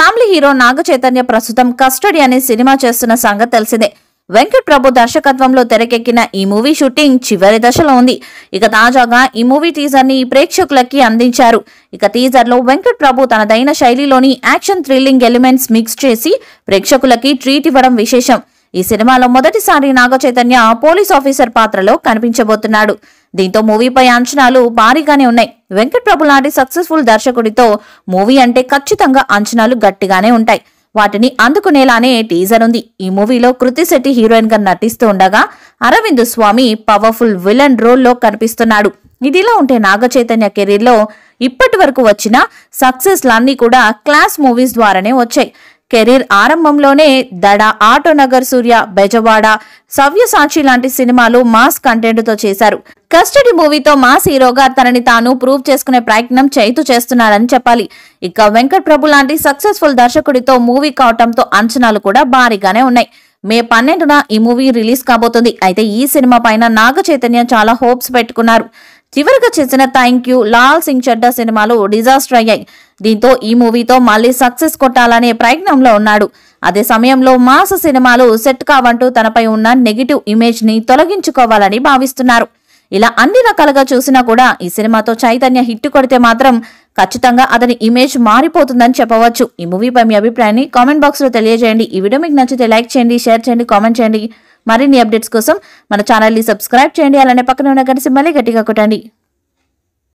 Family hero Naga Chaitanya ప్రస్తుతం custody అనే cinema చేస్తున్న సంగతి తెలిసిందే. వెంకట్ ప్రభు దర్శకత్వంలో తెరకెక్కిన ఈ మూవీ షూటింగ్ చివరి దశలో ఉంది. ఇక తాజాగా ఈ మూవీ టీజర్ ని ప్రేక్షకులకి అందించారు. ఇక టీజర్ లో వెంకట్ ప్రభు తనదైన శైలిలోని యాక్షన్ థ్రిల్లింగ్ ఎలిమెంట్స్ మిక్స్ చేసి ప్రేక్షకులకి ట్రీట్ ఇవ్వడం విశేషం. ఈ సినిమాలో మొదటిసారి నాగ చైతన్య పోలీస్ ఆఫీసర్ పాత్రలో కనిపించబోతున్నాడు. దీంతో మూవీపై అంచనాలు భారీగానే ఉన్నాయి. వెంకట్ ప్రభు లాంటి సక్సెస్ఫుల్ దర్శకుడితో మూవీ అంటే ఖచ్చితంగా అంచనాలు గట్టిగానే ఉంటాయి. వాటిని అందుకునేలానే టీజర్ ఉంది. ఈ మూవీలో కృతి శెట్టి హీరోయిన్ గా నటిస్తూ ఉండగా Arvind Swamy powerful villain role లో కనిపిస్తున్నాడు. ఇదిలా ఉంటే నాగ చైతన్య కెరీర్ లో ఇప్పటి వరకు వచ్చిన సక్సెస్ లన్నీ కూడా క్లాస్ మూవీస్ ద్వారానే వచ్చాయి. కెరీర్ ఆరంభంలోనే దడ, ఆటోనగర్ సూర్య, బెజవాడ, సవ్యసాక్షి లాంటి సినిమాలు మాస్ కంటెంట్ తో చేశారు. కస్టడీ మూవీతో మాస్ హీరోగా తనని తాను ప్రూవ్ చేసుకునే ప్రయత్నం చేస్తున్నారని చెప్పాలి. ఇక వెంకట్ ప్రభు లాంటి సక్సెస్ఫుల్ దర్శకుడితో మూవీ కావటంతో అంచనాలు కూడా భారీగానే ఉన్నాయి. మే 12న ఈ మూవీ రిలీజ్ కాబోతుంది. అయితే ఈ సినిమా పైన నాగ చైతన్య చాలా హోప్స్ పెట్టుకున్నారు. చివరిగా చేసిన థ్యాంక్ యూ, లాల్ సింగ్ చడ్డా సినిమాలు డిజాస్టర్ అయ్యాయి. దీంతో ఈ మూవీతో మళ్లీ సక్సెస్ కొట్టాలనే ప్రయత్నంలో ఉన్నాడు. అదే సమయంలో మాస్ సినిమాలు సెట్ కావంటూ తనపై ఉన్న నెగిటివ్ ఇమేజ్ ని తొలగించుకోవాలని భావిస్తున్నారు. ఇలా అన్ని రకాలుగా చూసినా కూడా ఈ సినిమాతో చైతన్య హిట్ కొడితే మాత్రం ఖచ్చితంగా అతని ఇమేజ్ మారిపోతుందని చెప్పవచ్చు. ఈ మూవీపై మీ అభిప్రాయాన్ని కామెంట్ బాక్స్ లో తెలియజేయండి. ఈ వీడియో మీకు నచ్చితే లైక్ చేయండి, షేర్ చేయండి, కామెంట్ చేయండి. మరిన్ని అప్డేట్స్ కోసం మన ఛానల్ ని సబ్స్క్రైబ్ చేయండి. అలానే పక్కన ఉన్న గంట సింబల్ని గట్టిగా కొట్టండి.